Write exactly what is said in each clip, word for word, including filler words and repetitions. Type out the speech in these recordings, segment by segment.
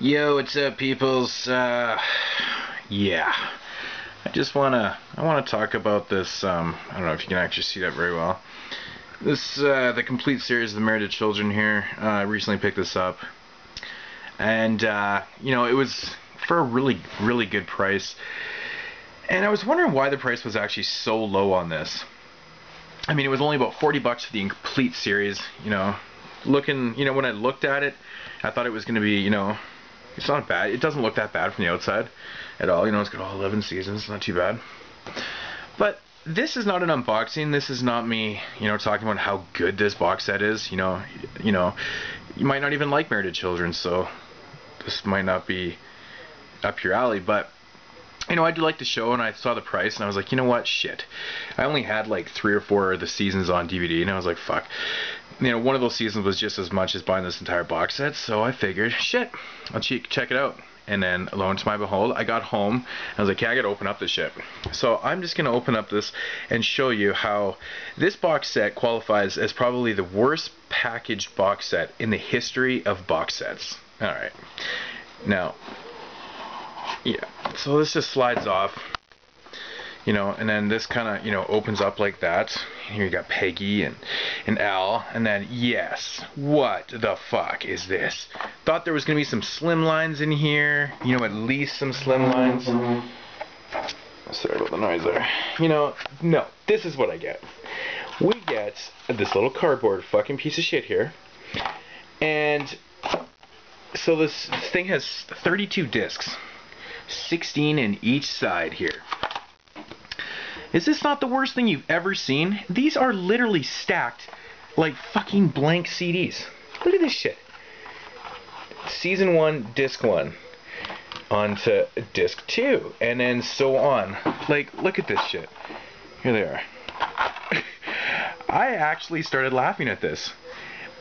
Yo, what's up, peoples? Uh, yeah, I just wanna I wanna talk about this. Um, I don't know if you can actually see that very well. This uh, the complete series, the Married... with Children here. Uh, I recently picked this up, and uh, you know, it was for a really really good price. And I was wondering why the price was actually so low on this. I mean, it was only about forty bucks for the complete series. You know, looking, you know, when I looked at it, I thought it was gonna be, you know. It's not bad. It doesn't look that bad from the outside at all. You know, it's got all eleven seasons. It's not too bad. But this is not an unboxing. This is not me, you know, talking about how good this box set is. You know, you know, you might not even like Married... with Children, so this might not be up your alley. But, you know, I do like the show, and I saw the price, and I was like, you know what, shit. I only had, like, three or four of the seasons on D V D, and I was like, fuck. You know, one of those seasons was just as much as buying this entire box set, so I figured, shit, I'll check it out. And then, lo and to my behold, I got home, I was like, yeah, I gotta open up this shit. So I'm just gonna open up this and show you how this box set qualifies as probably the worst packaged box set in the history of box sets. Alright. Now, yeah, so this just slides off. You know, and then this kind of, you know, opens up like that. Here you got Peggy and, and Al. And then, yes, what the fuck is this? Thought there was going to be some slim lines in here. You know, at least some slim lines. Sorry about the noise there. You know, no, this is what I get. We get this little cardboard fucking piece of shit here. And so this, this thing has thirty-two discs. sixteen in each side here. Is this not the worst thing you've ever seen? These are literally stacked like fucking blank C Ds. Look at this shit. Season one, disc one, onto disc two, and then so on. Like, look at this shit. Here they are. I actually started laughing at this.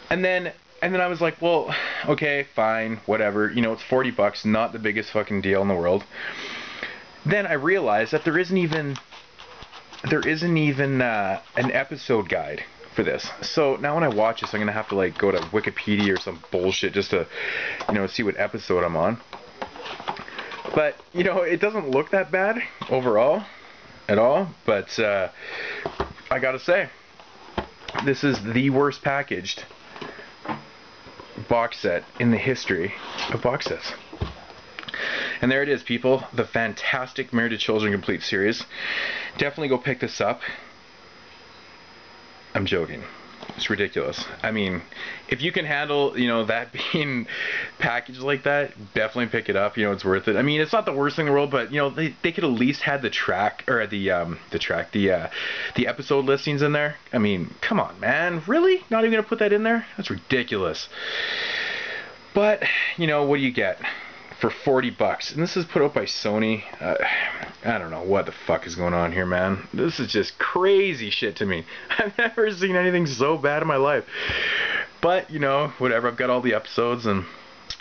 And then and then I was like, well, okay, fine, whatever. You know, it's forty bucks, not the biggest fucking deal in the world. Then I realized that there isn't even There isn't even uh, an episode guide for this. So now when I watch this, I'm going to have to like go to Wikipedia or some bullshit just to, you know, see what episode I'm on. But, you know, it doesn't look that bad overall at all. But uh, I got to say, this is the worst packaged box set in the history of box sets. And there it is, people. The fantastic Married... with Children complete series. Definitely go pick this up. I'm joking. It's ridiculous. I mean, if you can handle, you know, that being packaged like that, definitely pick it up. You know, it's worth it. I mean, it's not the worst thing in the world, but you know, they they could at least had the track or the um the track the uh the episode listings in there. I mean, come on, man. Really? Not even gonna put that in there? That's ridiculous. But you know, what do you get for forty bucks? And this is put out by Sony. Uh, I don't know what the fuck is going on here, man. This is just crazy shit to me. I've never seen anything so bad in my life. But, you know, whatever. I've got all the episodes, and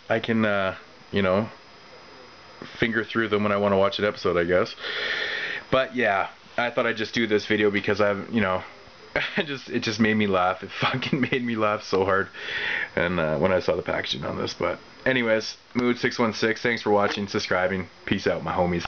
I can, uh, you know, finger through them when I want to watch an episode, I guess. But, yeah, I thought I'd just do this video because I've, you know, I just it just made me laugh. It fucking made me laugh so hard, and uh, when I saw the packaging on this. But anyways, Moodz six one six, thanks for watching, subscribing. Peace out, my homies.